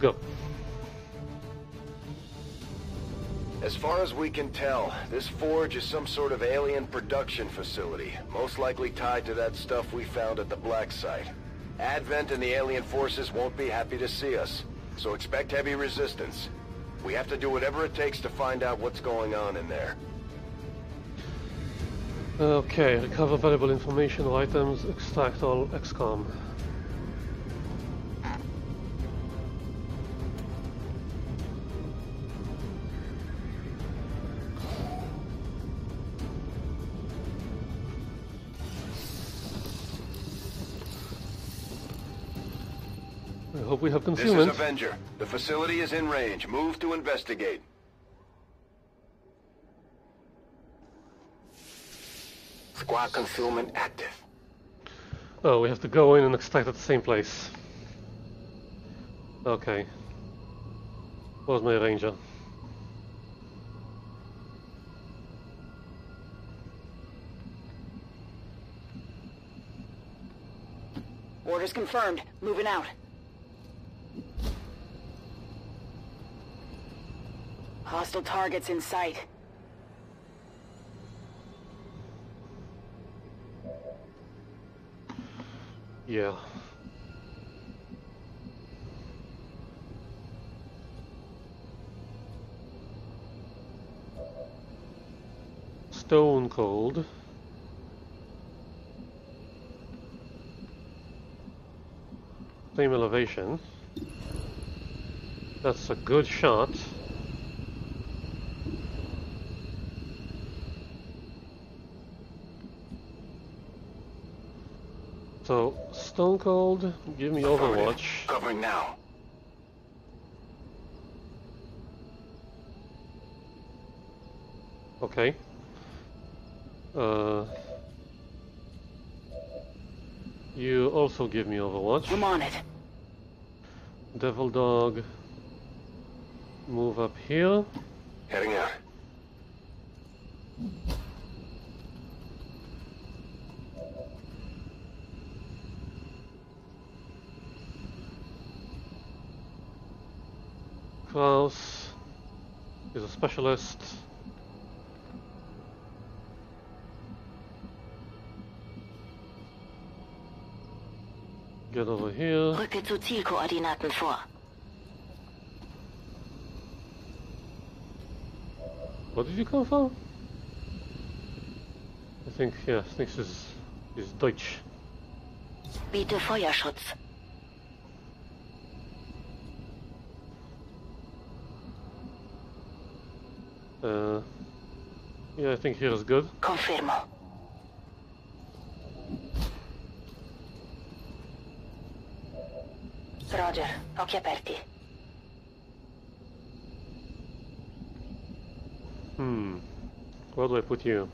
Go. As far as we can tell, this forge is some sort of alien production facility, most likely tied to that stuff we found at the Black Site. Advent and the alien forces won't be happy to see us, so expect heavy resistance. We have to do whatever it takes to find out what's going on in there. Okay, recover valuable information or items, extract all XCOM. We have concealment. This is Avenger. The facility is in range. Move to investigate. Squad concealment active. Oh, we have to go in and extract at the same place. Okay. Where's my ranger? Orders confirmed. Moving out. Hostile targets in sight. Yeah. Stone cold. Same elevation. That's a good shot. So, Stone Cold, give me Overwatch. Covering now. Okay. You also give me Overwatch. I'm on it. Devil Dog, move up here. Heading out. Klaus is a specialist. Get over here. Rücke zu Zielkoordinaten vor. Where did you come from? I think, yeah, I think this is Deutsch. Biete Feuerschutz. Yeah, I think here is good. Confirmo. Roger, occhi aperti. Where do I put you?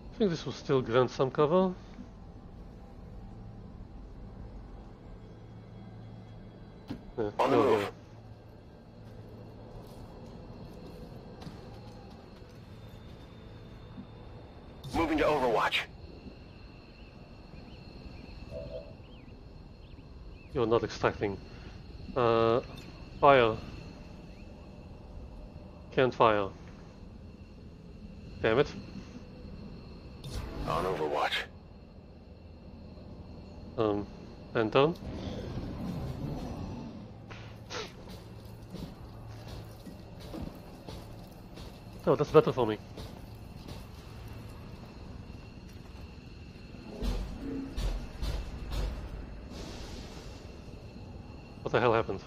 I think this will still grant some cover. On the move. Moving to Overwatch. You're not extracting. Fire. Can't fire. Damn it. On Overwatch. Enter. Oh, that's better for me. What the hell happened?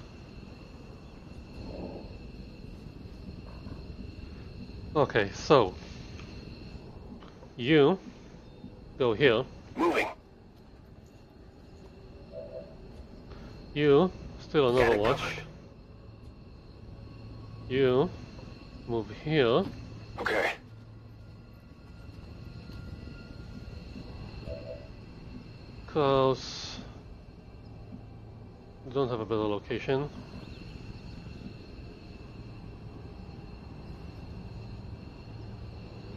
Okay, so you go here. Moving. You still another watch. You move here. Okay. Cause we don't have a better location.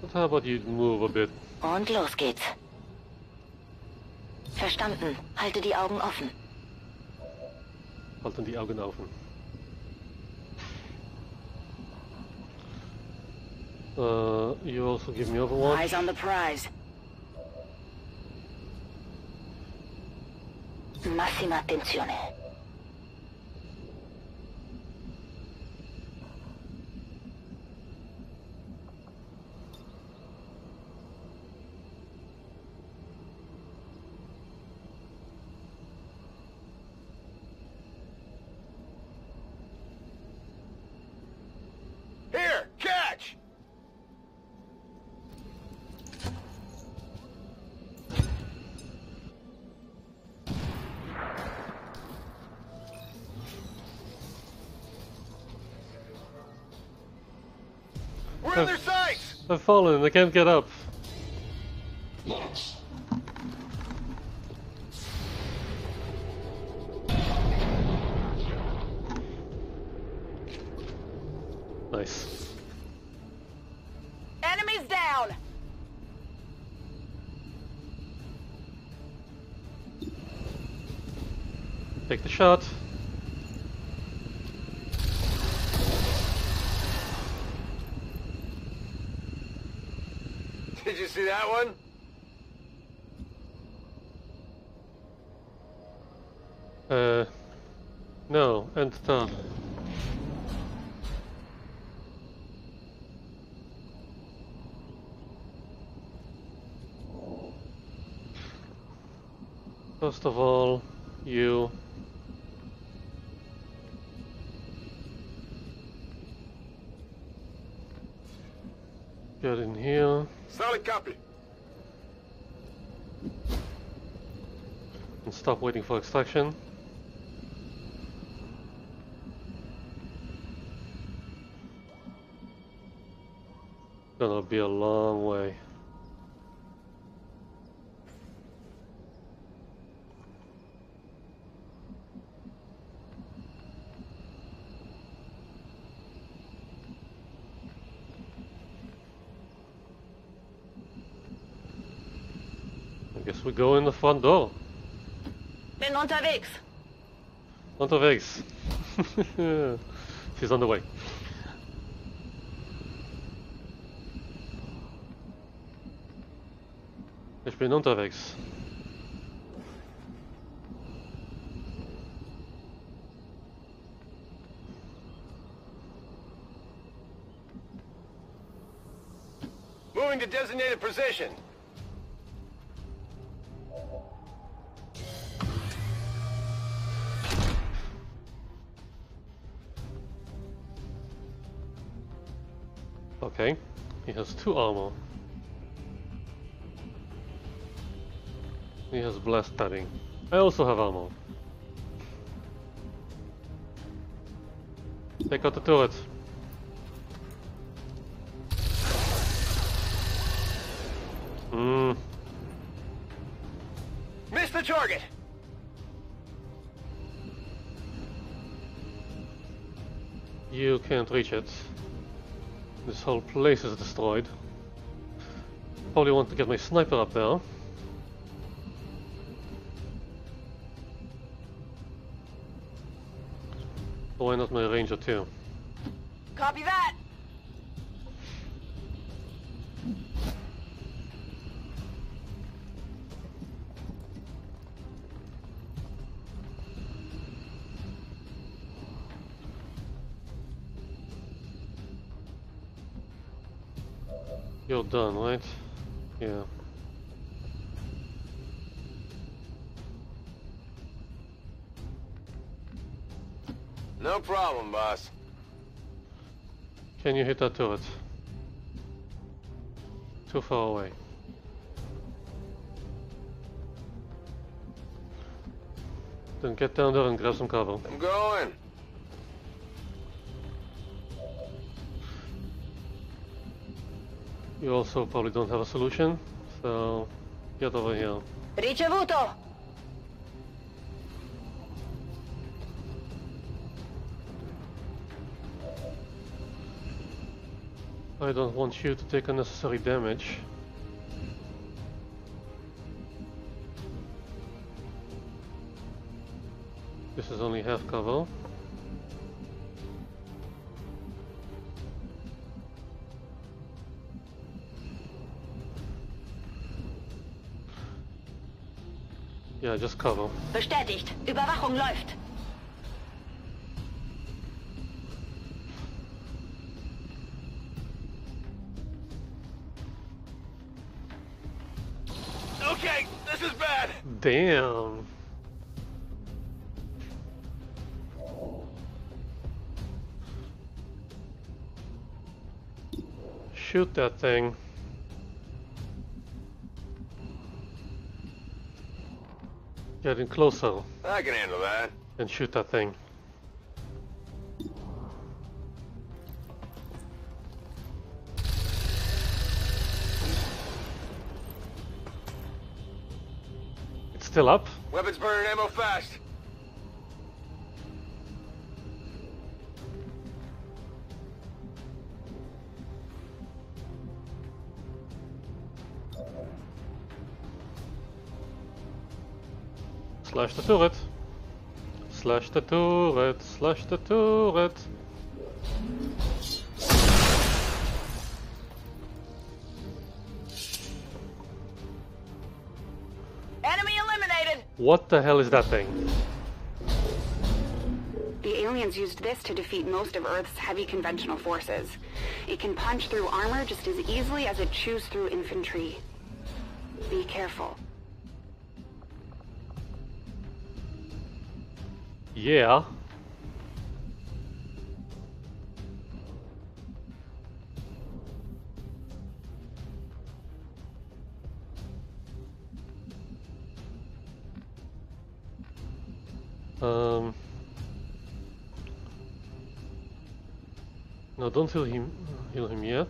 But how about you move a bit? Und los geht's. Verstanden. Halte die Augen offen. Halten die Augen offen. You also give me overwatch. Eyes on the prize. Máxima atención. I've fallen, I can't get up. Nice. Enemies down! Take the shot. Did you see that one? No, end turn. First of all, you. Get in here. Solid copy. And stop waiting for extraction. Gonna be a long way. We go in the front door. Bin unterwegs. Unterwegs. She's on the way. Ich bin unterwegs. Moving to designated position. Okay, he has 2 armor. He has blast padding. I also have armor. Take out the turret. Missed the target! You can't reach it. This whole place is destroyed. Probably want to get my sniper up there. Why not my ranger too? Copy that! You're done, right? Yeah. No problem, boss. Can you hit that turret? Too far away. Then get down there and grab some cover. I'm going! You also probably don't have a solution, so get over here. Ricevuto! I don't want you to take unnecessary damage. This is only half cover. Yeah, just cover. Bestätigt. Überwachung läuft. Okay, this is bad. Damn. Shoot that thing. Getting closer. I can handle that. And shoot that thing. It's still up. Weapons burn ammo fast. Slash the turret. Slash the turret. Slash the turret. Enemy eliminated. What the hell is that thing? The aliens used this to defeat most of Earth's heavy conventional forces. It can punch through armor just as easily as it chews through infantry. Be careful. Yeah. No, don't heal him yet.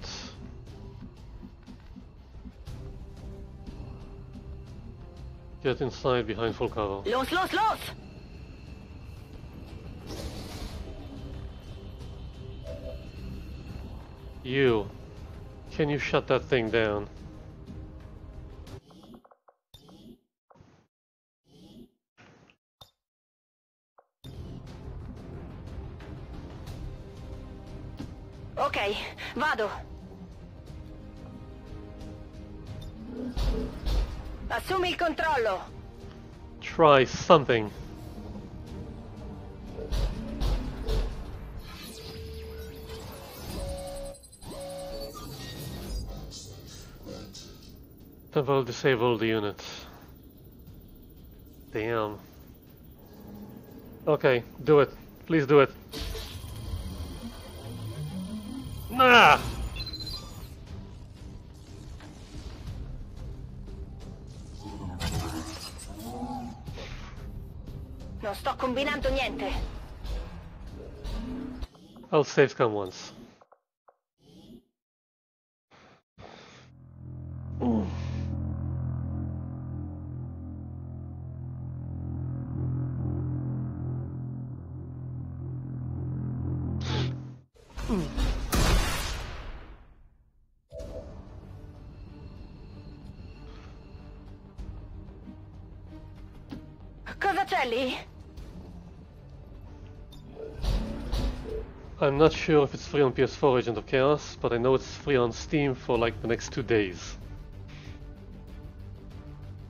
Get inside behind full cover. Los, los, los! You, can you shut that thing down? Okay, vado. Assumi il controllo. Try something. Will disable the unit. Damn. Okay, do it. Please do it. Nah! Non sto combinando niente. I'll save scum once. I'm not sure if it's free on PS4 Agent of Chaos, but I know it's free on Steam for like the next 2 days.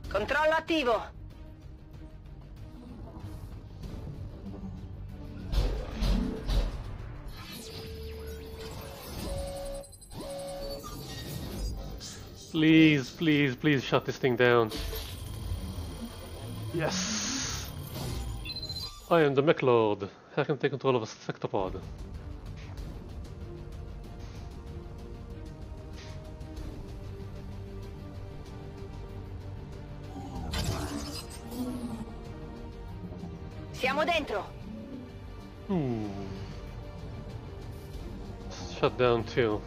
Controllo attivo. Please, please, please shut this thing down. Yes. I am the Mech Lord. I can take control of a sectopod. Siamo dentro. Shut down too.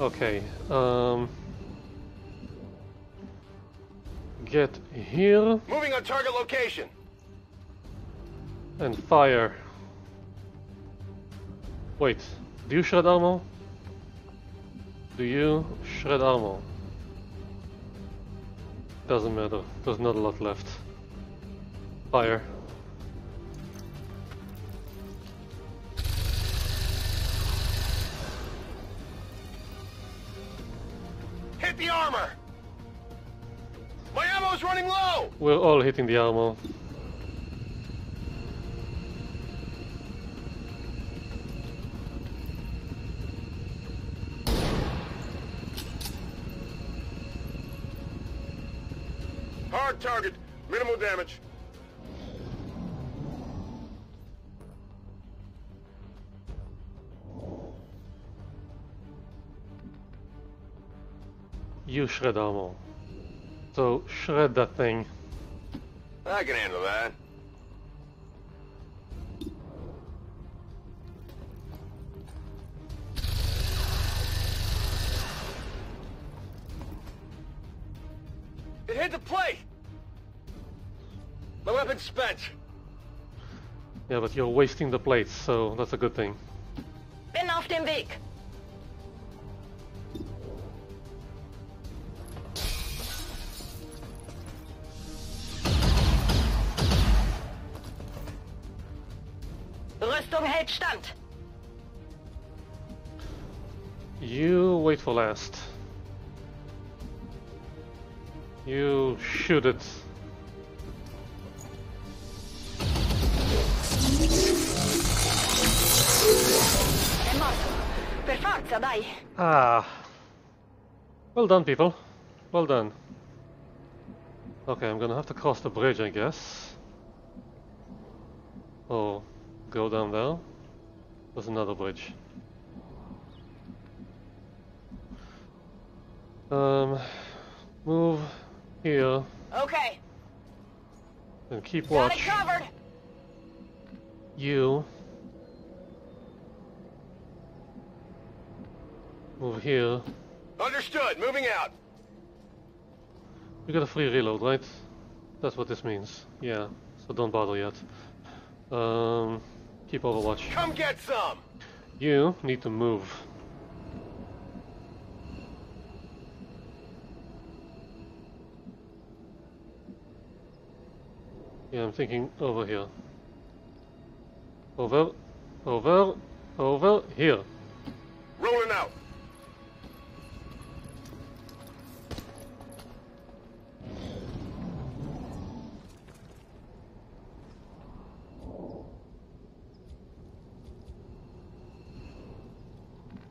Okay. Get here. Moving on target location. And fire. Wait, do you shred armor? Do you shred armor? Doesn't matter, there's not a lot left. Fire. Activate the armor! My ammo's running low! We're all hitting the ammo. Hard target, minimal damage. You shred ammo. So shred that thing. I can handle that. It hit the plate! My weapon's spent. Yeah, but you're wasting the plates, so that's a good thing. Bin auf dem Weg. Rüstung hält Stand. You wait for last. You shoot it. Ah. Well done, people. Well done. Okay, I'm gonna have to cross the bridge, I guess. Oh, go down there. There's another bridge. Move here. Okay. And keep watch. Got it covered. You move here. Understood. Moving out. You got a free reload, right? That's what this means. Yeah. So don't bother yet. Keep overwatch. Come get some. You need to move. Yeah, I'm thinking over here. Over here. Rolling out.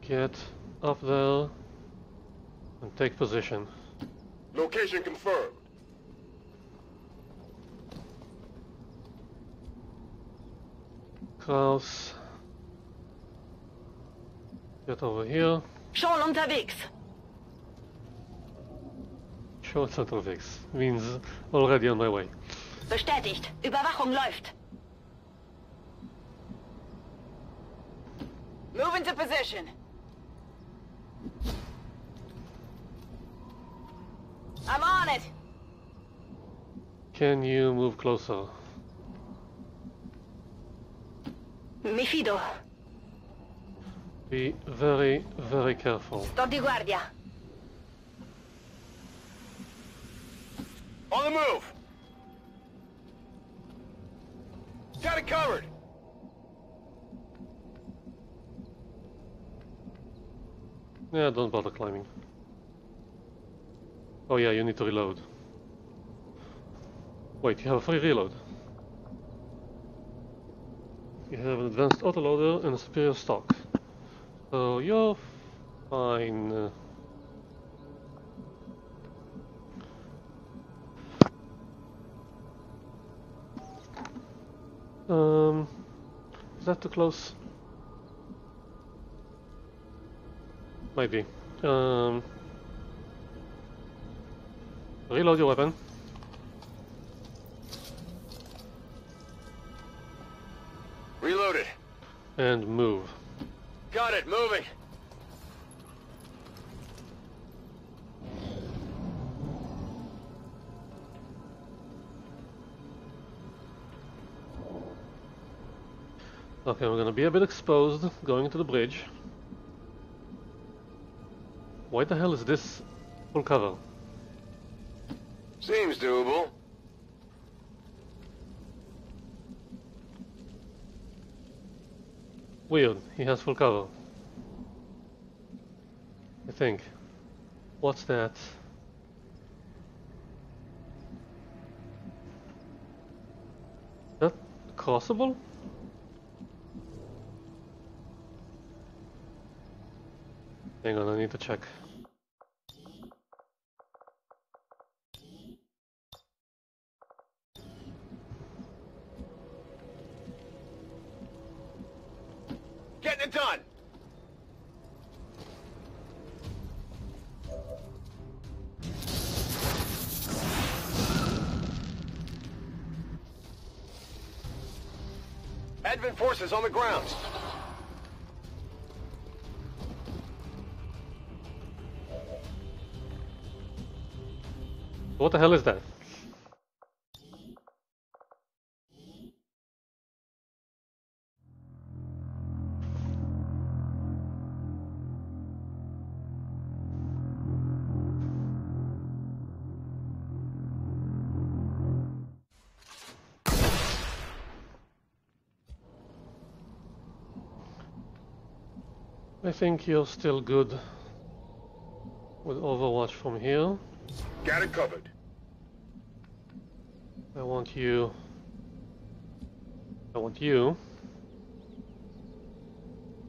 Get up there and take position. Location confirmed. Kraus. Get over here. Schon unterwegs. Schon unterwegs means already on my way. Bestätigt. Überwachung läuft. Move into position. I'm on it. Can you move closer? Mi fido. Be very, very careful. Sto di guardia. On the move. Got it covered. Yeah, don't bother climbing. Oh yeah, you need to reload. Wait, you have a free reload. You have an advanced autoloader and a superior stock. So you're fine. Is that too close? Might be. Reload your weapon. Reloaded. And move. Got it, moving. Okay, we're gonna be a bit exposed going into the bridge. Why the hell is this full cover? Seems doable. Weird, he has full cover. I think. What's that? Is that crossable? Hang on, I need to check. Getting it done! Advent forces on the ground. What the hell is that? I think you're still good with Overwatch from here. Got it covered. I want you. I want you.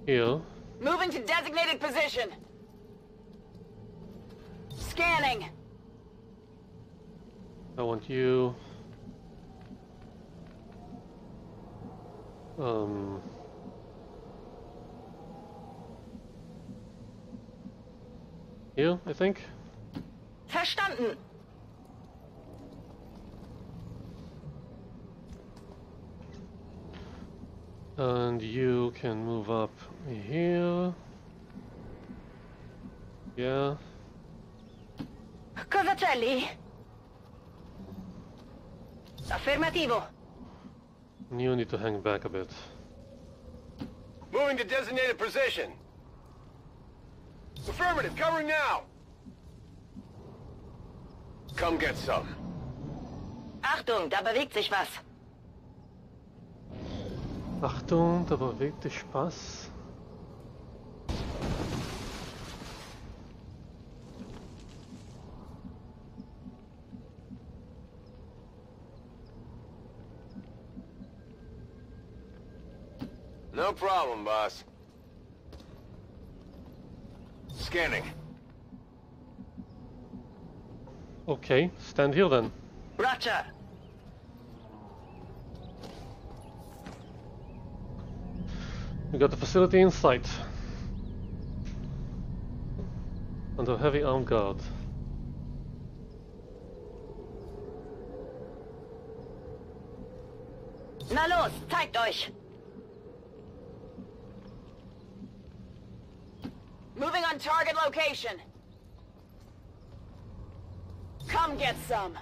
Here. Moving to designated position. Scanning. I want you. Here, I think. Verstanden. And you can move up here. Yeah. Covatelli. Affermativo. You need to hang back a bit. Moving to designated position. Affirmative, covering now! Come get some. Achtung, da bewegt sich was. Achtung, da bewegt sich was. No problem, boss. Scanning. Okay, stand here then. Roger. We got the facility in sight. Under heavy armed guard. Na los, zeigt euch! Moving on target location. Come get some.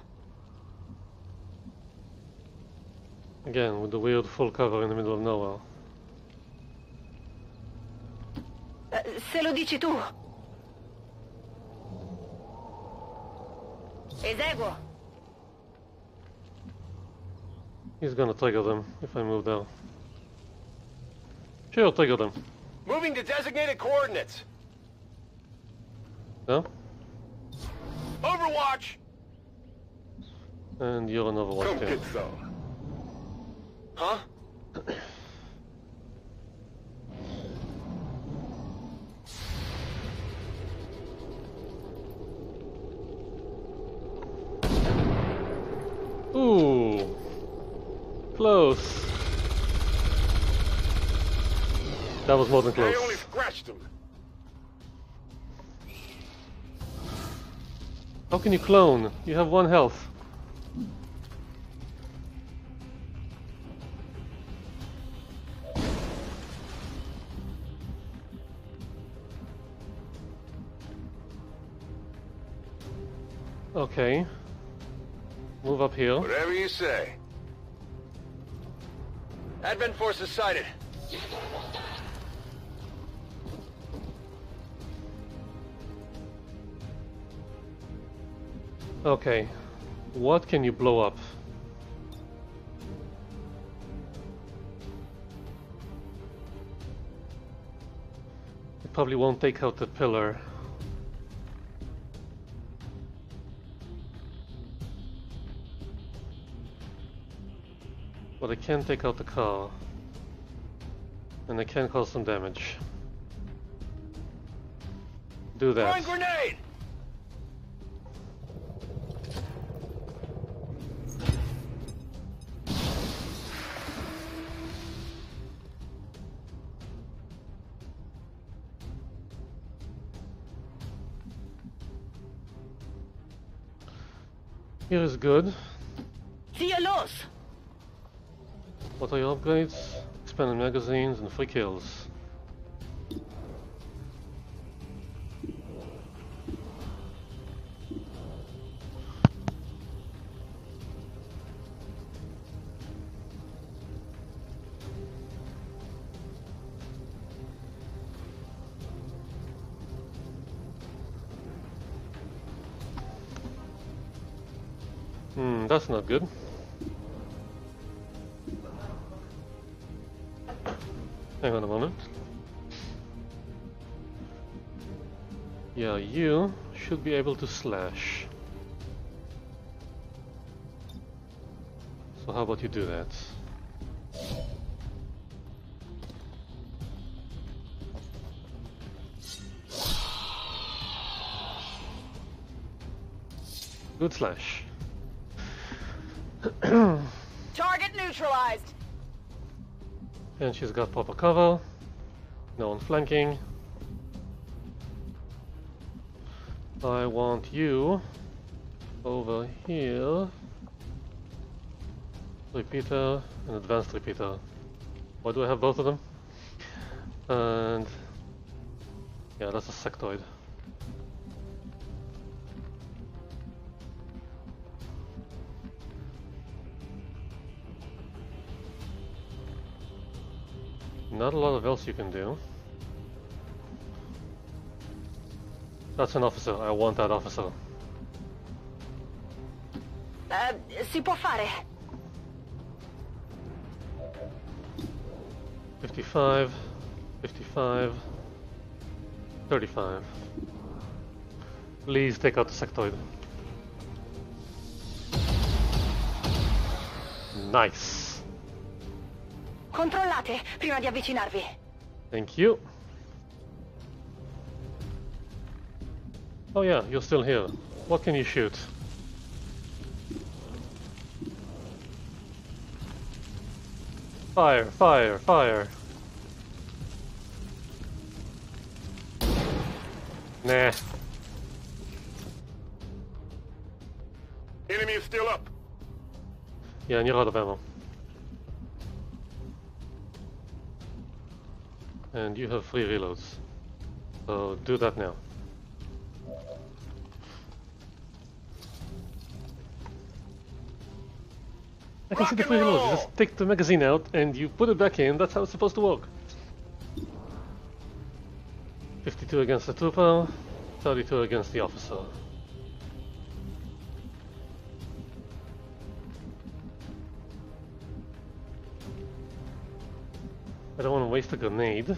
Again, with the weird full cover in the middle of nowhere. Se lo dici tu. Eseguo. He's gonna trigger them if I move down. Sure, trigger them. Moving to designated coordinates. No? Overwatch! And you're an Overwatch. Come get some. Huh? Ooh. Close. That was more than close. I only scratched him. How can you clone? You have one health. Okay. Move up here. Whatever you say. Advent forces sighted. Okay, what can you blow up? It probably won't take out the pillar. But I can take out the car. And I can cause some damage. Do that. One grenade! Here is good. Cielos! What are your upgrades? Expanded magazines and free kills. That's not good. Hang on a moment. Yeah, you should be able to slash. So how about you do that? Good slash. Target neutralized. And she's got proper cover. No one flanking. I want you over here. Repeater and advanced repeater. Why do I have both of them? And yeah, that's a sectoid. Not a lot of else you can do. That's an officer. I want that officer. Si può fare. 55, 55, 35. Please take out the sectoid. Nice. Controllate prima di avvicinarvi. Thank you. Oh yeah, you're still here. What can you shoot? Fire, fire, fire. Nah. Enemy is still up. Yeah, and you're out of ammo. And you have free reloads, so do that now. I can see the free reloads, just take the magazine out and you put it back in, that's how it's supposed to work. 52 against the trooper, 32 against the officer. I don't want to waste a grenade.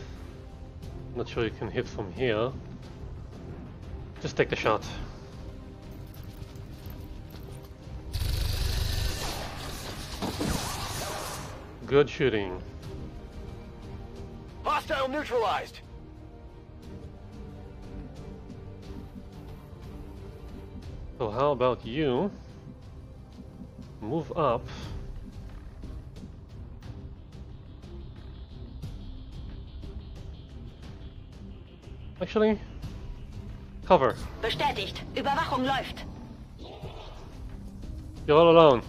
Not sure you can hit from here. Just take the shot. Good shooting. Hostile neutralized. So how about you move up? Actually, cover. Bestätigt. Überwachung läuft. You're all alone.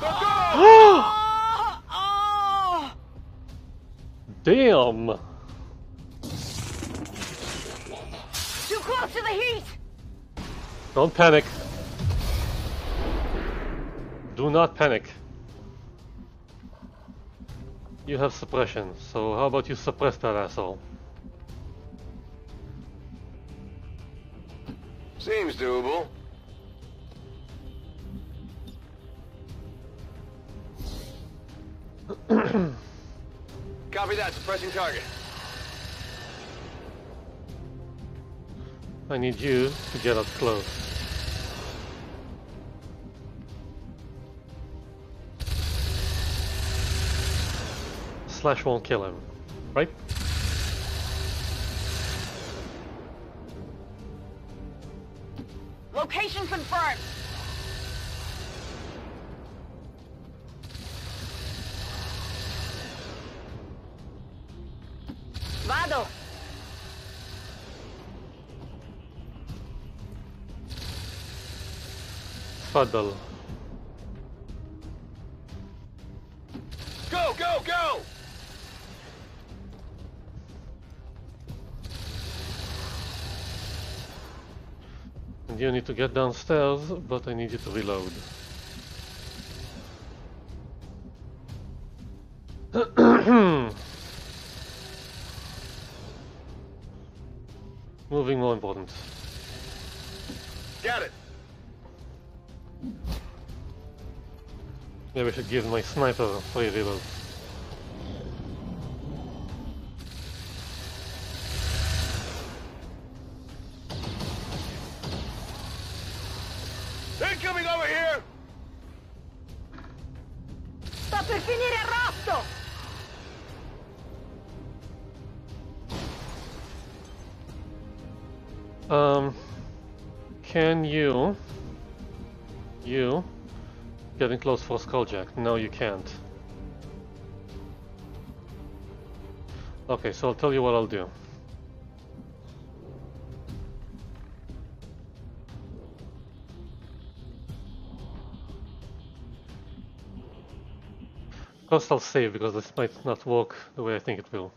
Oh! Oh! Damn. Too close to the heat. Don't panic. Do not panic. You have suppression, so how about you suppress that asshole? Seems doable. Copy that, suppressing target. I need you to get up close. flesh won't kill him, right? Location confirmed. Vado. Fuddle. Go, go, go! You need to get downstairs, but I need you to reload. Moving more important. Got it! Maybe I should give my sniper a free reload. Incoming over here! Sta per finire il rotto! Can you getting close for Skulljack? No, you can't. Okay, so I'll tell you what I'll do. First I'll save, because this might not work the way I think it will.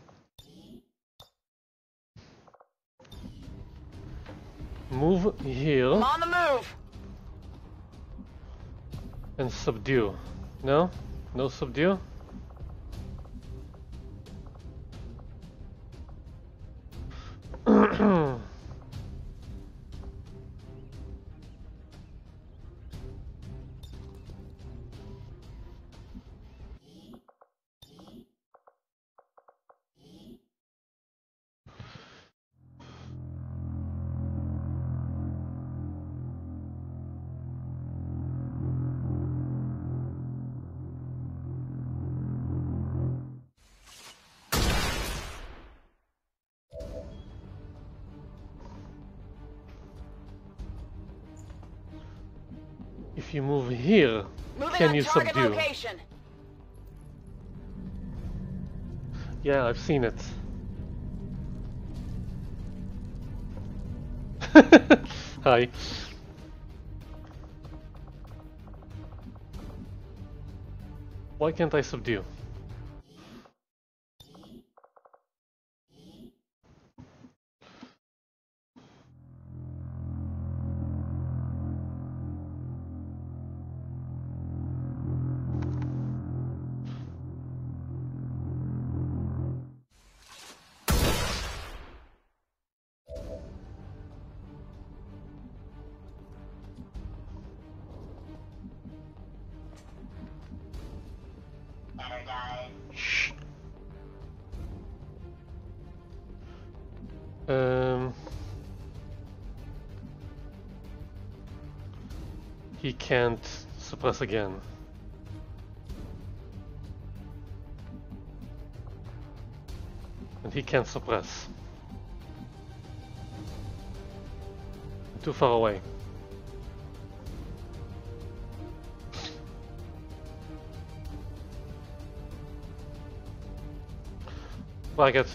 Move here. I'm on the move. And subdue. No? No subdue? If you move here, can you subdue? Location. Yeah, I've seen it. Hi. Why can't I subdue? He can't suppress again. And he can't suppress. Too far away. Like it.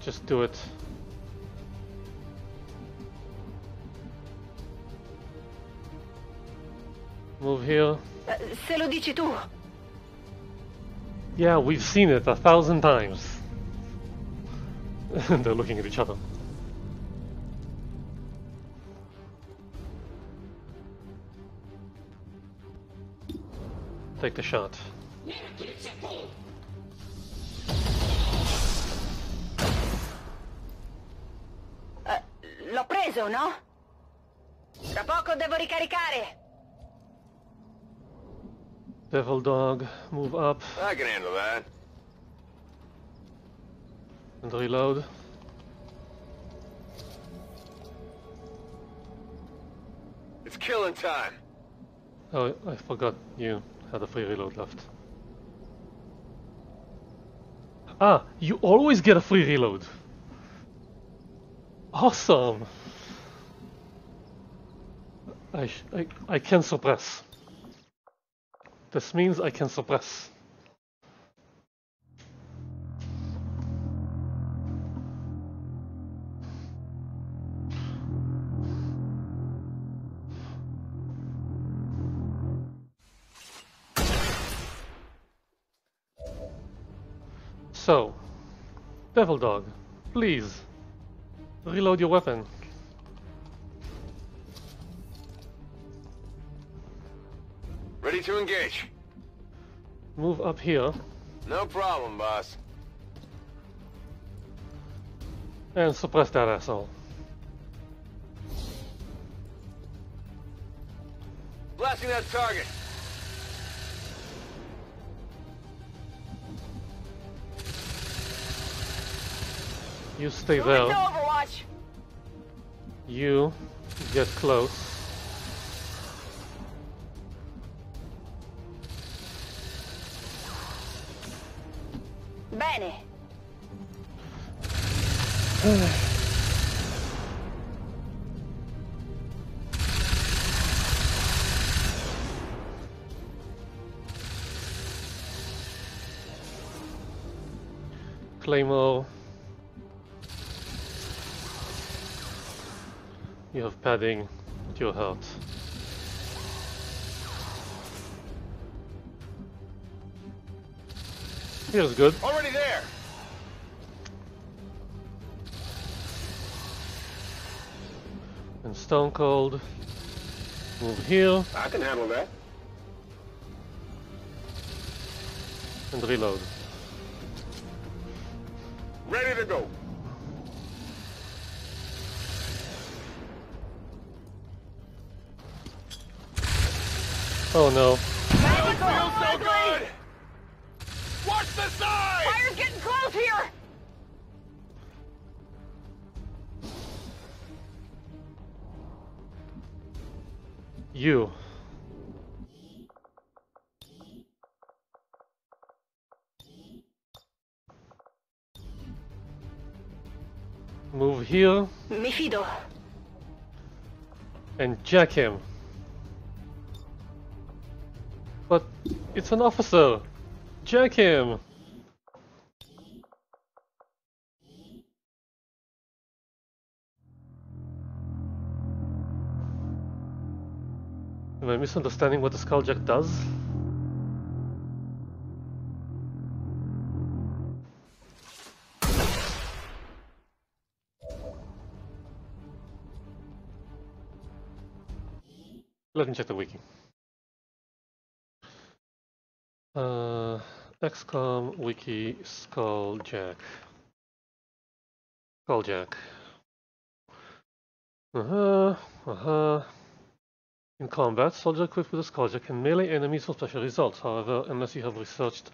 Just do it. Move here. Se lo dici tu. Yeah, we've seen it 1,000 times. They're looking at each other. Take the shot. L'ho preso, no? Tra poco devo ricaricare. Devil dog, move up. I can handle that. And reload. It's killing time. Oh, I forgot you had a free reload left. Ah, you always get a free reload. Awesome. I can suppress. This means I can suppress. So, Devil Dog, please reload your weapon. Ready to engage. Move up here. No problem, boss. And suppress that asshole. Blasting that target. You stay there. You get close. Bene. Claymore. You have padding at your heart. Here's good. Already there. And Stone Cold. Move here. I can handle that. And reload. Ready to go. Oh no. That feels so good! Watch the side! Fire's getting close here! You. Move here. Me fido. And jack him. But it's an officer! Jack him! Am I misunderstanding what the Skulljack does? Let me check the wiki. XCOM wiki Skulljack. Skulljack. In combat, soldiers equipped with a Skulljack can melee enemies for special results. However, unless you have researched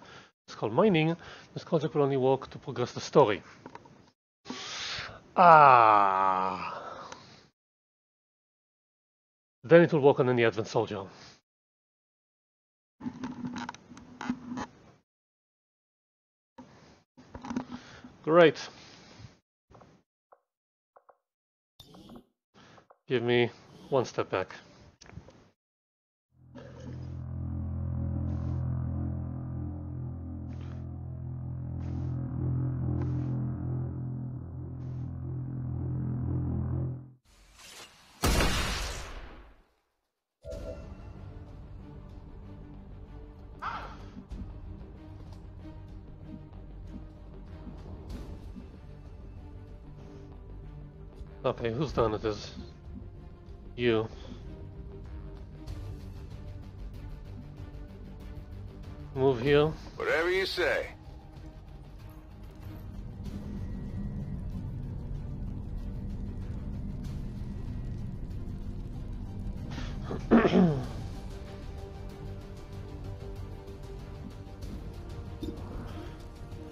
skull mining, the Skulljack will only work to progress the story. Ah. Then it will work on any Advent soldier. Great. Give me one step back. Okay, who's done it is you. Move here. Whatever you say.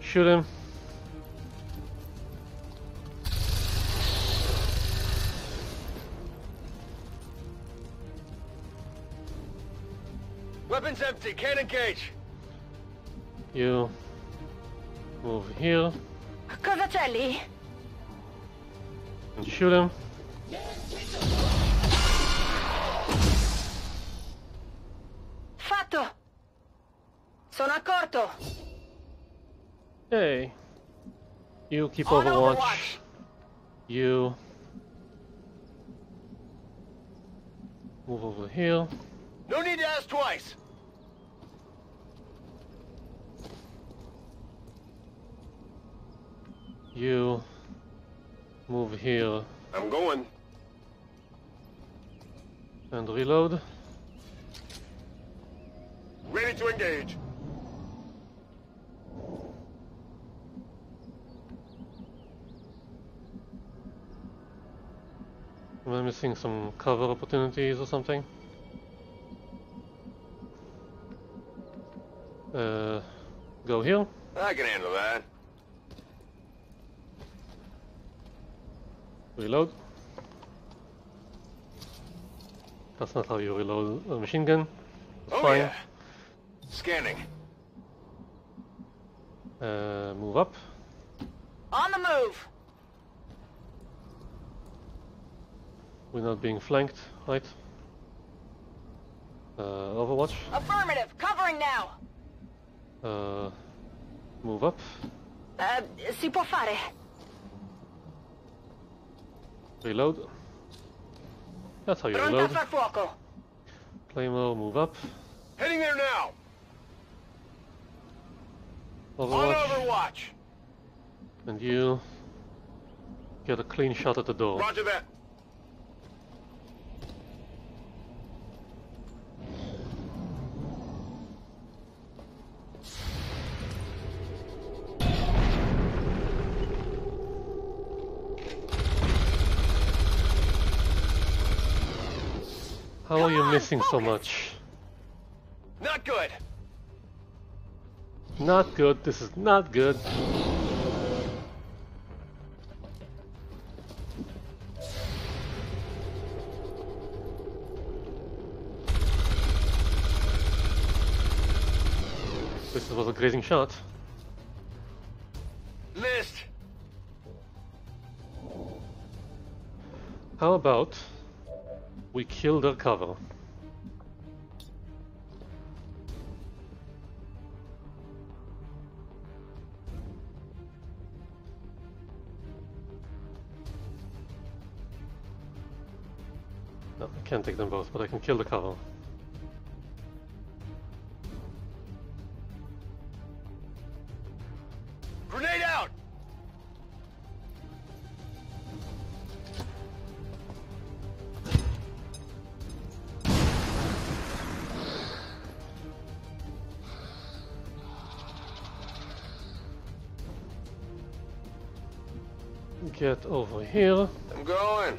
Shoot him. Weapons empty, can't engage. You move here. Covatelli. And shoot him. Fatto. Sono accorto. Hey. You keep overwatch. You move over here. No need to ask twice. You move here. I'm going. And reload. Ready to engage. Am I missing some cover opportunities or something? Go here. I can handle that. Reload. That's not how you reload a machine gun. That's fine. Yeah. Scanning. Move up. On the move. We're not being flanked, right? Overwatch. Affirmative. Covering now. Move up. Si può fare. Reload. That's how you reload. Claymore, move up. Heading there now. Overwatch. On Overwatch. And you get a clean shot at the door. Roger that. How are you missing so much? Not good. Not good. This is not good. This was a grazing shot. Missed. How about we kill their cover? No, I can't take them both, but I can kill the cover. Grenade out! Get over here. I'm going.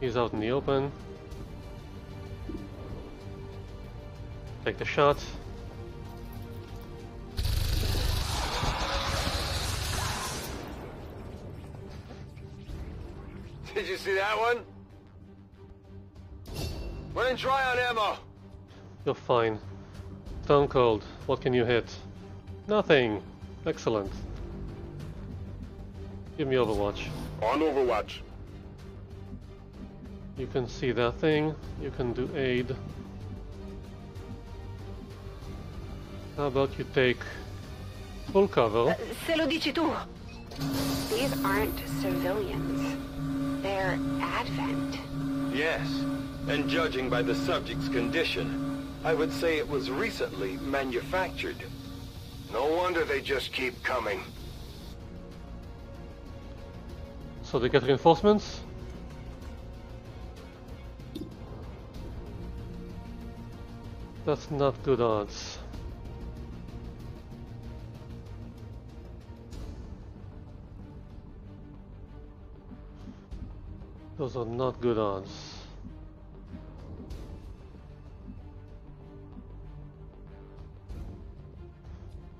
He's out in the open. Take the shot. Did you see that one? Running dry on ammo. You're fine. Stone cold. What can you hit? Nothing. Excellent. Give me Overwatch. On Overwatch. You can see that thing. You can do aid. How about you take full cover? Se lo dici tu. These aren't civilians. They're Advent. Yes. And judging by the subject's condition, I would say it was recently manufactured. No wonder they just keep coming. So they get reinforcements? That's not good odds. Those are not good odds.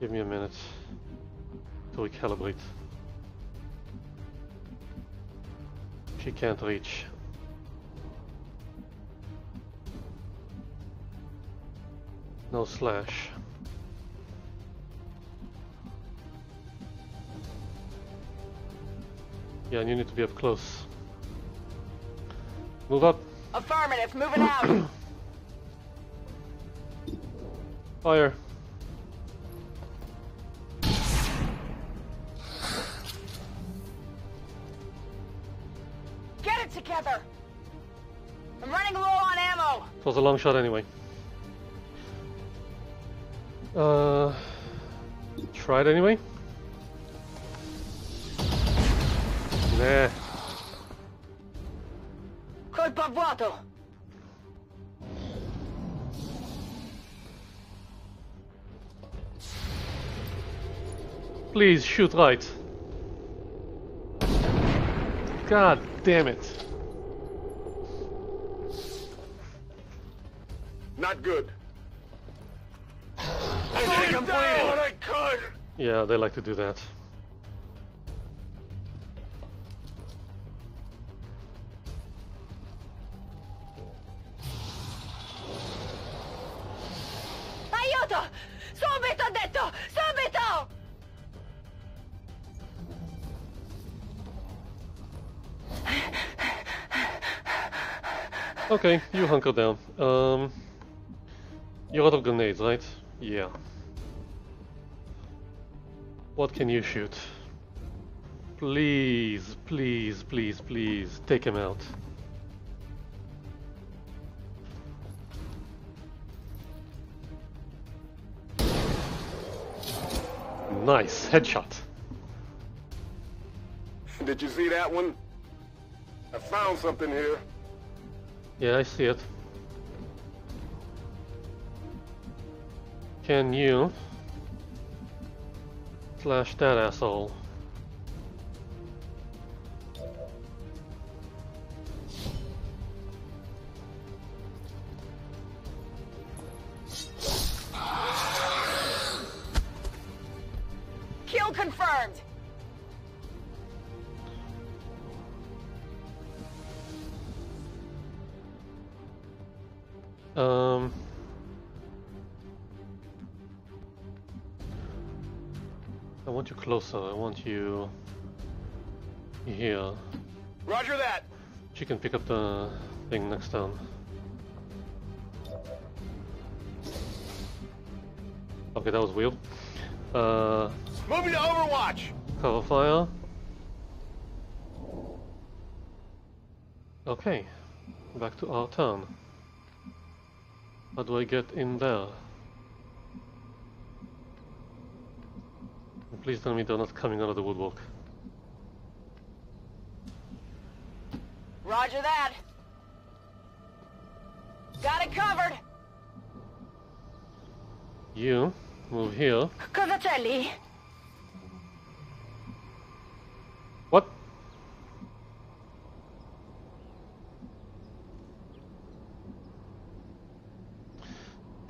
Give me a minute to recalibrate. She can't reach. No slash. Yeah, and you need to be up close. Move up. Affirmative, moving out. Fire. Get it together. I'm running low on ammo. It was a long shot anyway. Try it anyway. Nah. Colpa vuoto. Please shoot right. God damn it. Not good. I did what I could. Yeah, they like to do that. Okay, you hunker down. You're out of grenades, right? Yeah. What can you shoot? Please, please, please, please, take him out. Nice, headshot. Did you see that one? I found something here. Yeah, I see it. Can you slash that asshole? Kill confirmed. I want you closer, I want you here. Roger that! She can pick up the thing next time. Okay, that was weird. Moving to Overwatch! Cover fire. Okay, back to our turn. How do I get in there? And please tell me they're not coming out of the woodwork. Roger that. Got it covered. You move here. Covatelli. What?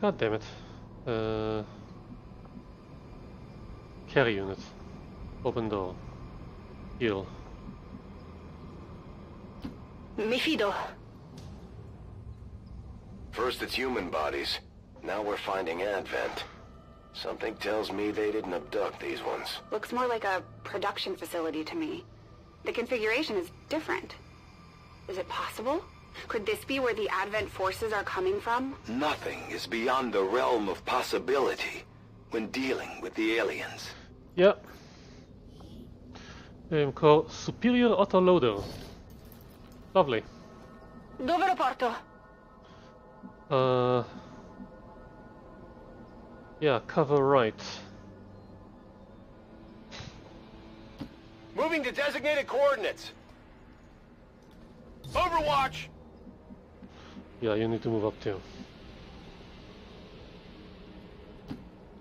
God damn it. Carry unit. Open door. Heal. Mi fido. First it's human bodies. Now we're finding Advent. Something tells me they didn't abduct these ones. Looks more like a production facility to me. The configuration is different. Is it possible? Could this be where the Advent forces are coming from? Nothing is beyond the realm of possibility when dealing with the aliens. Yep. Called Superior Autoloader. Lovely. Dove lo porto? Yeah, cover right. Moving to designated coordinates. Overwatch! Yeah, you need to move up too.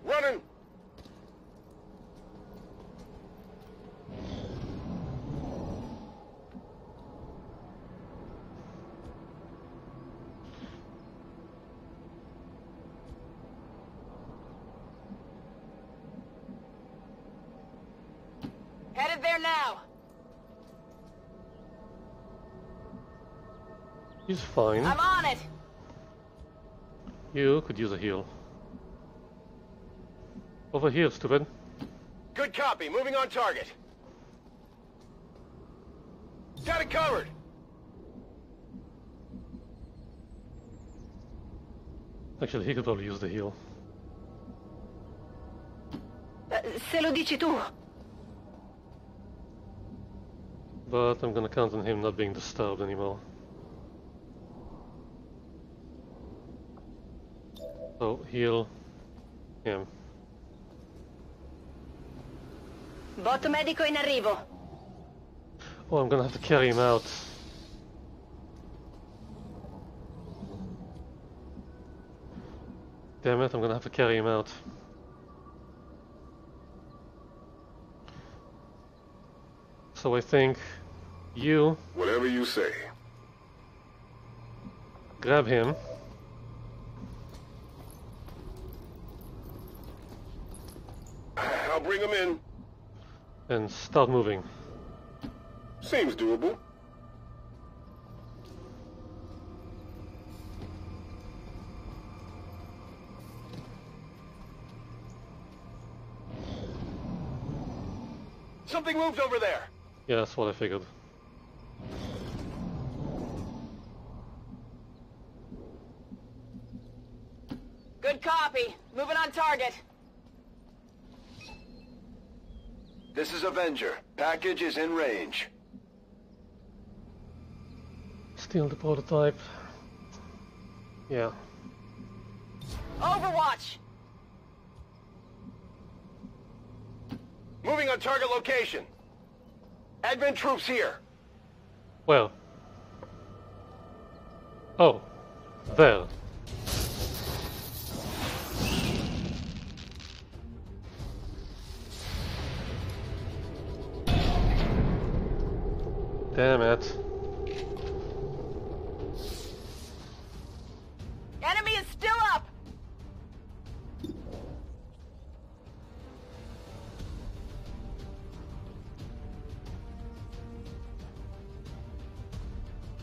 Running! Headed there now! He's fine. I'm on it! You could use a heal. Over here, stupid. Good copy. Moving on target. Got it covered. Actually, he could probably use the heal. Se lo dici tu. But I'm gonna count on him not being disturbed anymore. So, heal him. Bot medico in arrivo. Oh, I'm gonna have to carry him out. Damn it, I'm gonna have to carry him out. So I think you... Whatever you say. Grab him. I'll bring him in. And start moving. Seems doable. Something moved over there. Yeah, that's what I figured. Good copy. Moving on target. This is Avenger. Package is in range. Steal the prototype. Yeah. Overwatch! Moving on target location. Advent troops here. Well. Oh. There. Damn it. Enemy is still up!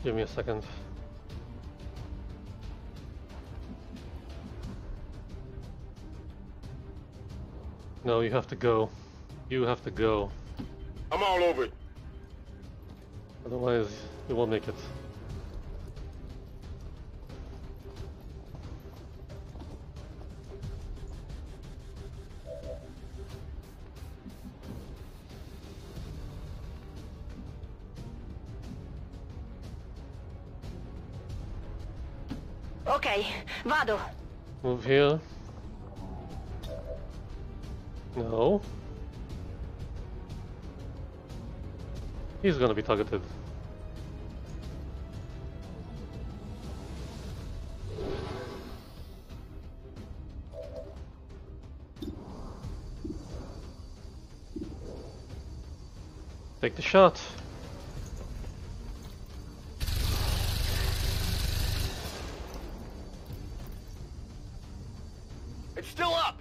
Give me a second. No, you have to go. You have to go. I'm all over it. Otherwise, you won't make it. Okay, vado. Move here. No. He's gonna be targeted. Take the shot. It's still up.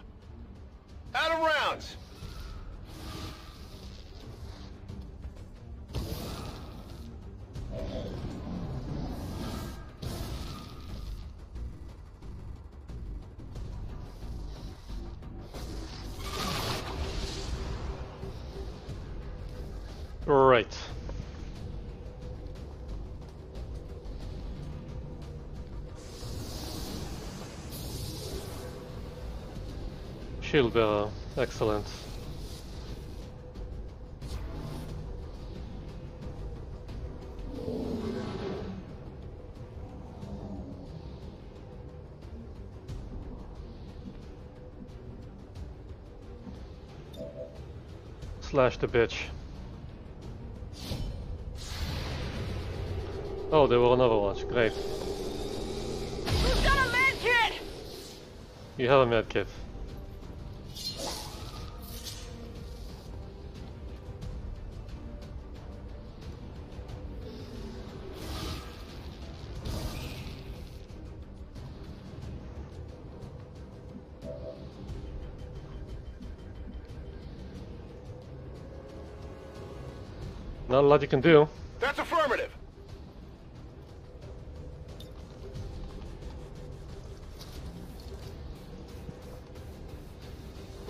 Out of rounds. Right. Shield bearer, excellent. Slash the bitch. Oh, they were on Overwatch, great. Who's got a medkit? You have a medkit. Not a lot you can do. That's affirmative.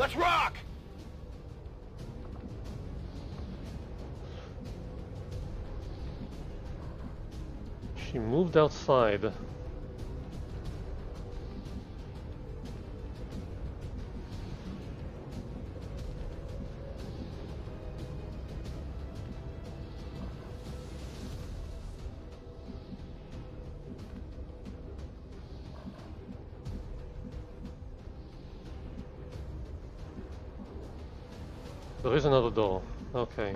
Let's rock. She moved outside. There is another door. Okay.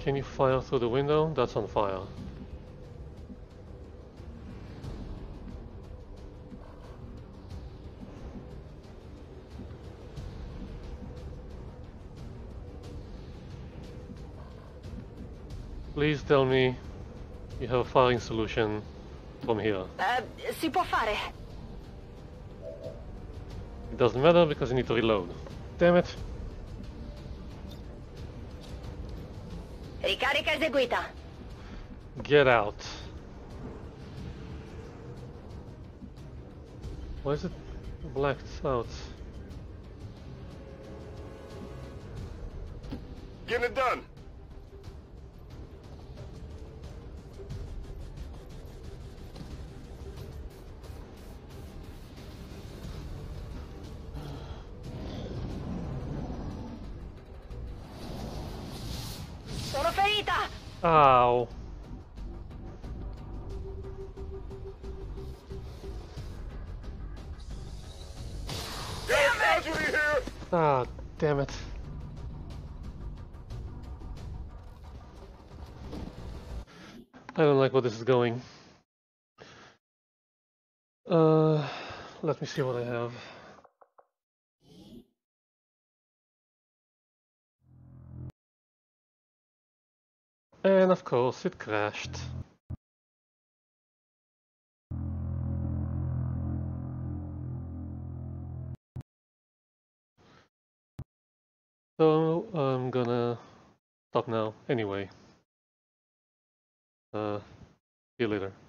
Can you fire through the window? That's on fire. Please tell me you have a firing solution from here. Si può fare. It doesn't matter because you need to reload. Damn it. Ricarica eseguita. Get out. Why is it blacked out? Getting it done. Ow. Damn it! Ah, damn it. I don't like where this is going. Let me see what I have. And of course it crashed. So I'm gonna stop now anyway. See you later.